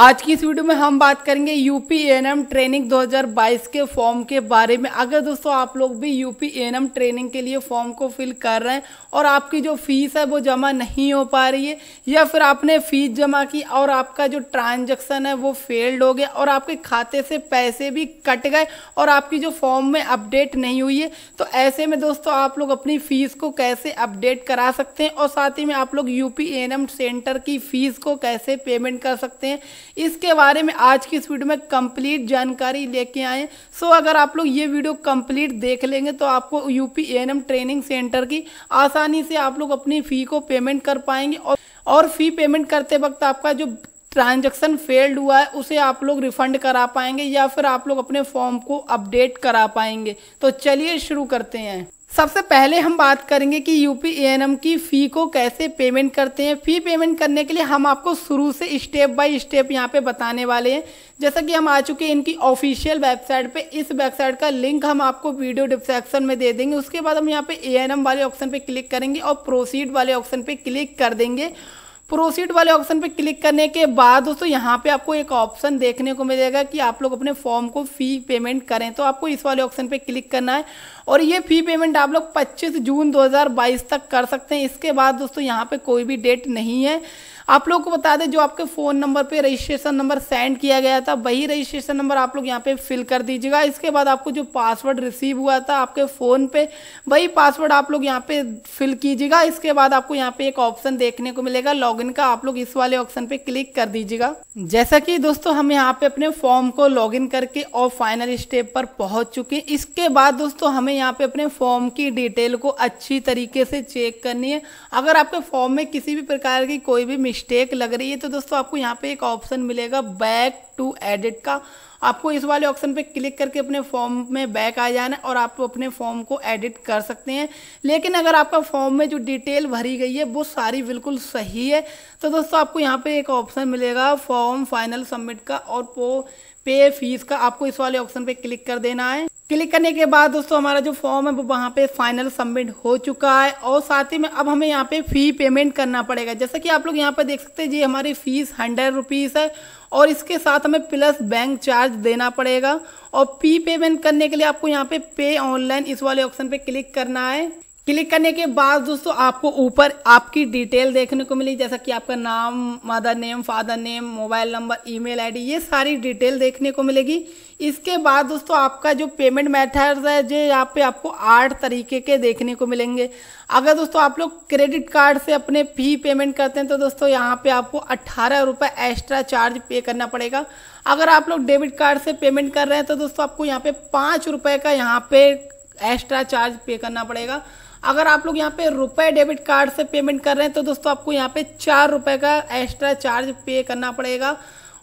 आज की इस वीडियो में हम बात करेंगे यूपीएनएम ट्रेनिंग 2022 के फॉर्म के बारे में। अगर दोस्तों आप लोग भी यूपीएनएम ट्रेनिंग के लिए फॉर्म को फिल कर रहे हैं और आपकी जो फीस है वो जमा नहीं हो पा रही है, या फिर आपने फीस जमा की और आपका जो ट्रांजैक्शन है वो फेल्ड हो गया और आपके खाते से पैसे भी कट गए और आपकी जो फॉर्म में अपडेट नहीं हुई है, तो ऐसे में दोस्तों आप लोग अपनी फीस को कैसे अपडेट करा सकते हैं और साथ ही में आप लोग यूपीएनएम सेंटर की फीस को कैसे पेमेंट कर सकते हैं, इसके बारे में आज की इस वीडियो में कंप्लीट जानकारी लेके आए। सो अगर आप लोग ये वीडियो कंप्लीट देख लेंगे तो आपको यूपीएनएम ट्रेनिंग सेंटर की आसानी से आप लोग अपनी फी को पेमेंट कर पाएंगे और फी पेमेंट करते वक्त आपका जो ट्रांजैक्शन फेल्ड हुआ है उसे आप लोग रिफंड करा पाएंगे या फिर आप लोग अपने फॉर्म को अपडेट करा पाएंगे। तो चलिए शुरू करते हैं। सबसे पहले हम बात करेंगे कि यूपीएनएम की फी को कैसे पेमेंट करते हैं। फी पेमेंट करने के लिए हम आपको शुरू से स्टेप बाय स्टेप यहाँ पे बताने वाले हैं। जैसा कि हम आ चुके हैं इनकी ऑफिशियल वेबसाइट पे, इस वेबसाइट का लिंक हम आपको वीडियो डिस्क्रिप्शन में दे देंगे। उसके बाद हम यहाँ पे एएनएम वाले ऑप्शन पे क्लिक करेंगे और प्रोसीड वाले ऑप्शन पे क्लिक कर देंगे। प्रोसीड वाले ऑप्शन पे क्लिक करने के बाद दोस्तों यहाँ पे आपको एक ऑप्शन देखने को मिलेगा कि आप लोग अपने फॉर्म को फी पेमेंट करें, तो आपको इस वाले ऑप्शन पे क्लिक करना है और ये फी पेमेंट आप लोग 25 जून 2022 तक कर सकते हैं। इसके बाद दोस्तों यहाँ पे कोई भी डेट नहीं है। आप लोग को बता दें जो आपके फ़ोन नंबर पे रजिस्ट्रेशन नंबर सेंड किया गया था वही रजिस्ट्रेशन नंबर आप लोग यहाँ पे फिल कर दीजिएगा। इसके बाद आपको जो पासवर्ड रिसीव हुआ था आपके फ़ोन पे वही पासवर्ड आप लोग यहाँ पे फिल कीजिएगा। इसके बाद आपको यहाँ पे एक ऑप्शन देखने को मिलेगा लॉगिन का, आप लोग इस वाले ऑप्शन पे क्लिक कर दीजिएगा। जैसा कि दोस्तों हम यहाँ पे अपने फॉर्म को लॉगिन करके और फाइनल स्टेप पर पहुँच चुके हैं। इसके बाद दोस्तों हमें यहाँ पे अपने फॉर्म की डिटेल को अच्छी तरीके से चेक करनी है। अगर आपके फॉर्म में किसी भी प्रकार की कोई भी मिस्टेक लग रही है तो दोस्तों आपको यहाँ पे एक ऑप्शन मिलेगा बैक टू एडिट का, आपको इस वाले ऑप्शन पे क्लिक करके अपने फॉर्म में बैक आ जाना और आप अपने फॉर्म को एडिट कर सकते हैं। लेकिन अगर आपका फॉर्म में जो डिटेल भरी गई है वो सारी बिल्कुल सही है तो दोस्तों आपको यहाँ पे एक ऑप्शन मिलेगा फॉर्म फाइनल सबमिट का और पे फीस का, आपको इस वाले ऑप्शन पे क्लिक कर देना है। क्लिक करने के बाद दोस्तों हमारा जो फॉर्म है वो वहाँ पे फाइनल सबमिट हो चुका है और साथ ही में अब हमें यहाँ पे फी पेमेंट करना पड़ेगा। जैसा कि आप लोग यहाँ पे देख सकते हैं जी हमारी फीस 100 रुपीज़ है और इसके साथ हमें प्लस बैंक चार्ज देना पड़ेगा। और फी पेमेंट करने के लिए आपको यहाँ पे पे ऑनलाइन इस वाले ऑप्शन पे क्लिक करना है। क्लिक करने के बाद दोस्तों आपको ऊपर आपकी डिटेल देखने को मिली, जैसा कि आपका नाम, mother name, father name, mobile number, email ID, ये सारी डिटेल देखने को मिलेगी। इसके बाद दोस्तों आपका जो पेमेंट मेथड्स है जो यहाँ पे आपको 8 तरीके के देखने को मिलेंगे। अगर दोस्तों आप लोग क्रेडिट कार्ड से अपने फी पेमेंट करते हैं तो दोस्तों यहाँ पर आपको 18 रुपये एक्स्ट्रा चार्ज पे करना पड़ेगा। अगर आप लोग डेबिट कार्ड से पेमेंट कर रहे हैं तो दोस्तों आपको यहाँ पे 5 रुपये का यहाँ पे एक्स्ट्रा चार्ज पे करना पड़ेगा। अगर आप लोग यहाँ पे रुपए डेबिट कार्ड से पेमेंट कर रहे हैं तो दोस्तों आपको यहाँ पे 4 रुपए का एक्स्ट्रा चार्ज पे करना पड़ेगा।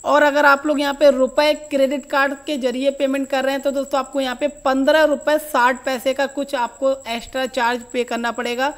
और अगर आप लोग यहाँ पे रुपए क्रेडिट कार्ड के जरिए पेमेंट कर रहे हैं तो दोस्तों आपको यहाँ पे 15 रुपये 60 पैसे का कुछ आपको एक्स्ट्रा चार्ज पे करना पड़ेगा।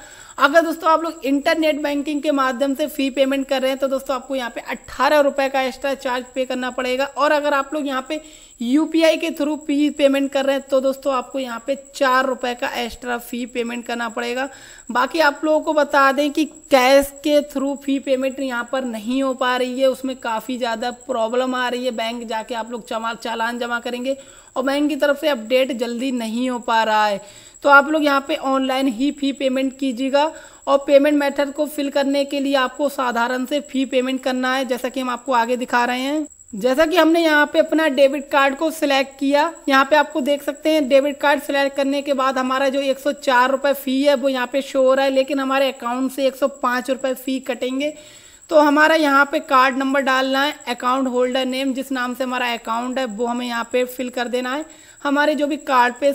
अगर दोस्तों आप लोग इंटरनेट बैंकिंग के माध्यम से फी पेमेंट कर रहे हैं तो दोस्तों आपको यहाँ पे 18 रुपये का एक्स्ट्रा चार्ज पे करना पड़ेगा। और अगर आप लोग यहाँ पे यूपीआई के थ्रू फी पेमेंट कर रहे हैं तो दोस्तों आपको यहाँ पे 4 रुपये का एक्स्ट्रा फी पेमेंट करना पड़ेगा। बाकी आप लोगों को बता दें कि कैश के थ्रू फी पेमेंट यहाँ पर नहीं हो पा रही है, उसमें काफ़ी ज़्यादा प्रॉब्लम आ रही है। बैंक जाके आप लोग चालान जमा करेंगे और बैंक की तरफ से अपडेट जल्दी नहीं हो पा रहा है, तो आप लोग यहाँ पे ऑनलाइन ही फी पेमेंट कीजिएगा। और पेमेंट मेथड को फिल करने के लिए आपको साधारण से फी पेमेंट करना है, जैसा कि हम आपको आगे दिखा रहे हैं। जैसा कि हमने यहाँ पे अपना डेबिट कार्ड को सिलेक्ट किया, यहाँ पे आपको देख सकते हैं डेबिट कार्ड सिलेक्ट करने के बाद हमारा जो 104 रुपये फी है वो यहाँ पे शो हो रहा है, लेकिन हमारे अकाउंट से 105 रुपये फी कटेंगे। तो हमारा यहाँ पे कार्ड नंबर डालना है, अकाउंट होल्डर नेम जिस नाम से हमारा अकाउंट है वो हमें यहाँ पे फिल कर देना है। हमारे जो भी कार्ड पे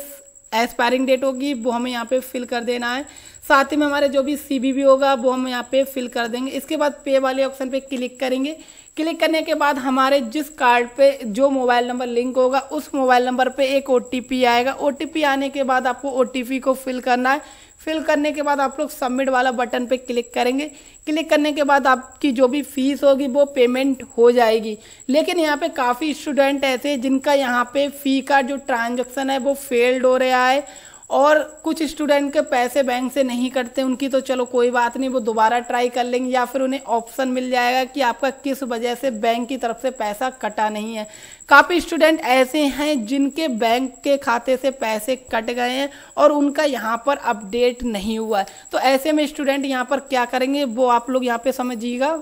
एक्सपायरिंग डेट होगी वो हमें यहाँ पे फिल कर देना है। साथ ही में हमारे जो भी सीवीवी होगा वो हम यहाँ पे फिल कर देंगे। इसके बाद पे वाले ऑप्शन पे क्लिक करेंगे। क्लिक करने के बाद हमारे जिस कार्ड पे जो मोबाइल नंबर लिंक होगा उस मोबाइल नंबर पे एक ओटीपी आएगा। ओटीपी आने के बाद आपको ओटीपी को फिल करना है। फिल करने के बाद आप लोग सबमिट वाला बटन पे क्लिक करेंगे। क्लिक करने के बाद आपकी जो भी फीस होगी वो पेमेंट हो जाएगी। लेकिन यहाँ पे काफ़ी स्टूडेंट ऐसे हैं जिनका यहाँ पे फी का जो ट्रांजैक्शन है वो फेल्ड हो रहा है और कुछ स्टूडेंट के पैसे बैंक से नहीं कटते, उनकी तो चलो कोई बात नहीं, वो दोबारा ट्राई कर लेंगे या फिर उन्हें ऑप्शन मिल जाएगा कि आपका किस वजह से बैंक की तरफ से पैसा कटा नहीं है। काफ़ी स्टूडेंट ऐसे हैं जिनके बैंक के खाते से पैसे कट गए हैं और उनका यहाँ पर अपडेट नहीं हुआ है, तो ऐसे में स्टूडेंट यहाँ पर क्या करेंगे वो आप लोग यहाँ पर समझिएगा।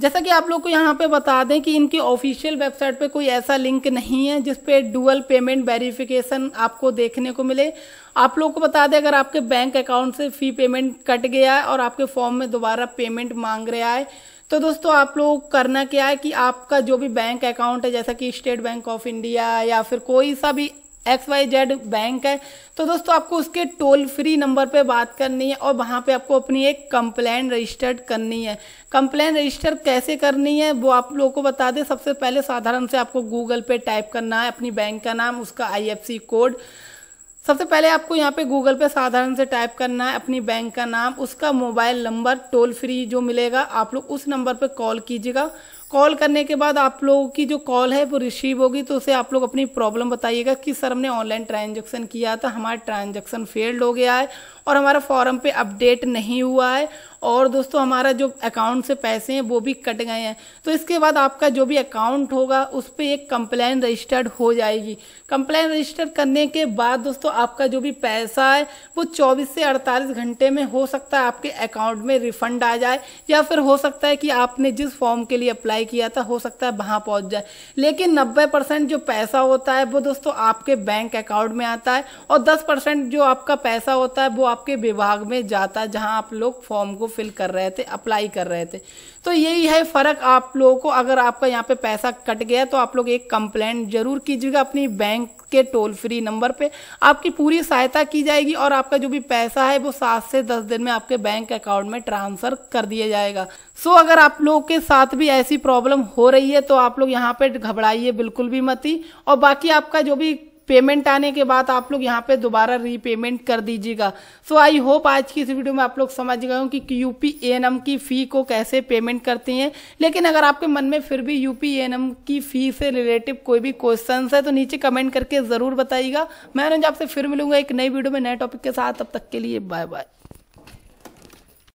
जैसा कि आप लोग को यहाँ पे बता दें कि इनकी ऑफिशियल वेबसाइट पे कोई ऐसा लिंक नहीं है जिस पे डुअल पेमेंट वेरिफिकेशन आपको देखने को मिले। आप लोग को बता दें अगर आपके बैंक अकाउंट से फी पेमेंट कट गया है और आपके फॉर्म में दोबारा पेमेंट मांग रहा है तो दोस्तों आप लोग करना क्या है कि आपका जो भी बैंक अकाउंट है जैसा कि स्टेट बैंक ऑफ इंडिया या फिर कोई सा भी XYZ बैंक है तो दोस्तों आपको उसके टोल फ्री नंबर पे बात करनी है और वहाँ पे आपको अपनी एक कंप्लेंट रजिस्टर्ड करनी है। कंप्लेंट रजिस्टर कैसे करनी है वो आप लोगों को बता दें। सबसे पहले साधारण से आपको गूगल पे टाइप करना है अपनी बैंक का नाम, उसका IFC कोड। सबसे पहले आपको यहाँ पे गूगल पे साधारण से टाइप करना है अपनी बैंक का नाम, उसका मोबाइल नंबर, टोल फ्री जो मिलेगा आप लोग उस नंबर पे कॉल कीजिएगा। कॉल करने के बाद आप लोगों की जो कॉल है वो रिसीव होगी तो उसे आप लोग अपनी प्रॉब्लम बताइएगा कि सर हमने ऑनलाइन ट्रांजैक्शन किया था, हमारा ट्रांजैक्शन फेल्ड हो गया है और हमारा फॉर्म पे अपडेट नहीं हुआ है और दोस्तों हमारा जो अकाउंट से पैसे हैं वो भी कट गए हैं। तो इसके बाद आपका जो भी अकाउंट होगा उस पर एक कंप्लेंट रजिस्टर्ड हो जाएगी। कंप्लेंट रजिस्टर्ड करने के बाद दोस्तों आपका जो भी पैसा है वो 24 से 48 घंटे में हो सकता है आपके अकाउंट में रिफंड आ जाए या फिर हो सकता है कि आपने जिस फॉर्म के लिए अप्लाई किया था हो सकता है वहां पहुंच जाए, लेकिन 90% जो पैसा होता है वो दोस्तों आपके बैंक अकाउंट में आता है और 10% जो आपका पैसा होता है वो आपके विभाग में जाता है जहां आप लोग फॉर्म को फिल कर रहे थे, अप्लाई कर रहे थे। तो यही है फर्क आप लोगों को। अगर आपका यहाँ पे पैसा कट गया तो आप लोग एक कंप्लेंट जरूर कीजिएगा अपनी बैंक के टोल फ्री नंबर पे, आपकी पूरी सहायता की जाएगी और आपका जो भी पैसा है वो 7 से 10 दिन में आपके बैंक अकाउंट में ट्रांसफर कर दिया जाएगा। सो अगर आप लोगों के साथ भी ऐसी प्रॉब्लम हो रही है तो आप लोग यहाँ पे घबराइए बिल्कुल भी मत ही, और बाकी आपका जो भी पेमेंट आने के बाद आप लोग यहाँ पे दोबारा रीपेमेंट कर दीजिएगा। सो आई होप आज की इस वीडियो में आप लोग समझ गए हो कि UPANM की फ़ी को कैसे पेमेंट करते हैं। लेकिन अगर आपके मन में फिर भी UPANM की फ़ी से रिलेटिव कोई भी क्वेश्चन है तो नीचे कमेंट करके ज़रूर बताइएगा। मैं अनुज आपसे फिर मिलूंगा एक नई वीडियो में नए टॉपिक के साथ, तब तक के लिए बाय बाय।